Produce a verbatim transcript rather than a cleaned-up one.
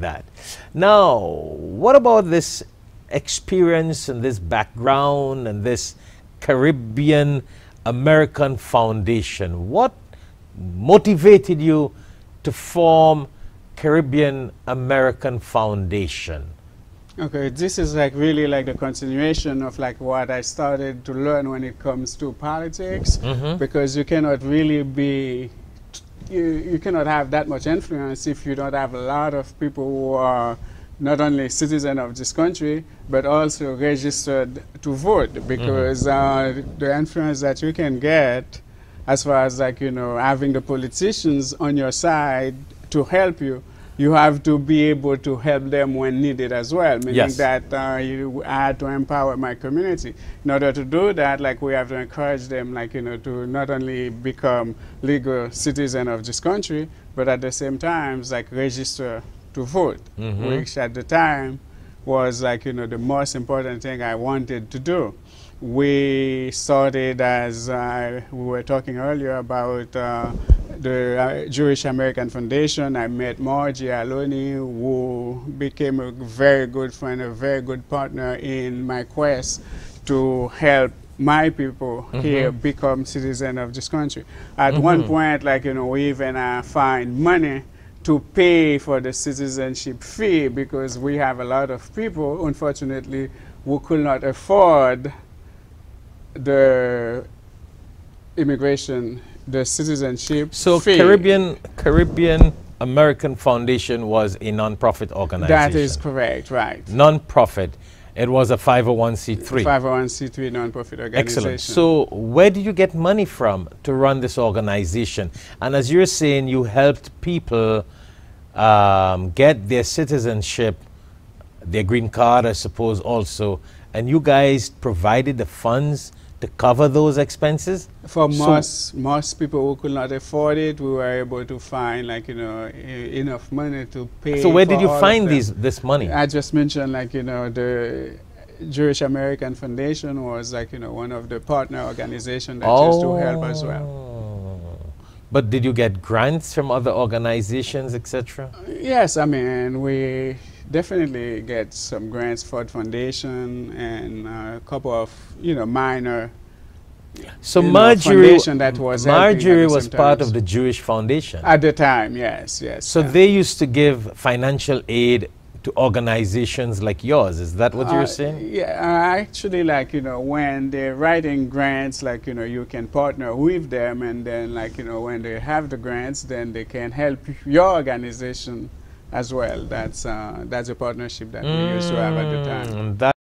that. Now, what about this experience and this background and this Caribbean American Foundation? What motivated you to form Caribbean American Foundation? Okay, this is like really like the continuation of like what I started to learn when it comes to politics, mm-hmm. because you cannot really be, you, you cannot have that much influence if you don't have a lot of people who are not only citizen of this country, but also registered to vote, because mm-hmm. uh, the influence that you can get as far as like, you know, having the politicians on your side to help you, you have to be able to help them when needed as well, meaning yes. that uh, you, I had to empower my community. In order to do that, like, we have to encourage them, like, you know, to not only become legal citizens of this country, but at the same time, like, register to vote, mm-hmm. which at the time was like, you know, the most important thing I wanted to do. We started, as uh, we were talking earlier about uh, the uh, Jewish American Foundation. I met Margie Aloni, who became a very good friend, a very good partner in my quest to help my people mm-hmm. here become citizens of this country. At mm-hmm. one point, like, you know, we even uh, find money to pay for the citizenship fee, because we have a lot of people, unfortunately, who could not afford the immigration, the citizenship so fee. Caribbean Caribbean American Foundation was a non-profit organization. That is correct, right. Non-profit. It was a five oh one c three. five oh one c three non-profit organization. Excellent. So where did you get money from to run this organization? And as you're saying, you helped people um, get their citizenship, their green card, I suppose, also. And you guys provided the funds to cover those expenses? For so most, most people who could not afford it, we were able to find, like, you know, enough money to pay. So where did you find these, this money? I just mentioned, like, you know, the Jewish American Foundation was, like, you know, one of the partner organizations that oh. used to help as well. But did you get grants from other organizations, et cetera? Yes, I mean, we definitely get some grants for the foundation and a couple of, you know, minor. So you Margie, know, foundation that was Margie was part of the Jewish Foundation at the time. Yes, yes. So yeah. they used to give financial aid to organizations like yours. Is that what uh, you're saying? Yeah, uh, actually, like, you know, when they're writing grants, like, you know, you can partner with them, and then, like, you know, when they have the grants, then they can help your organization as well. That's uh, that's a partnership that mm. we used to have at the time. That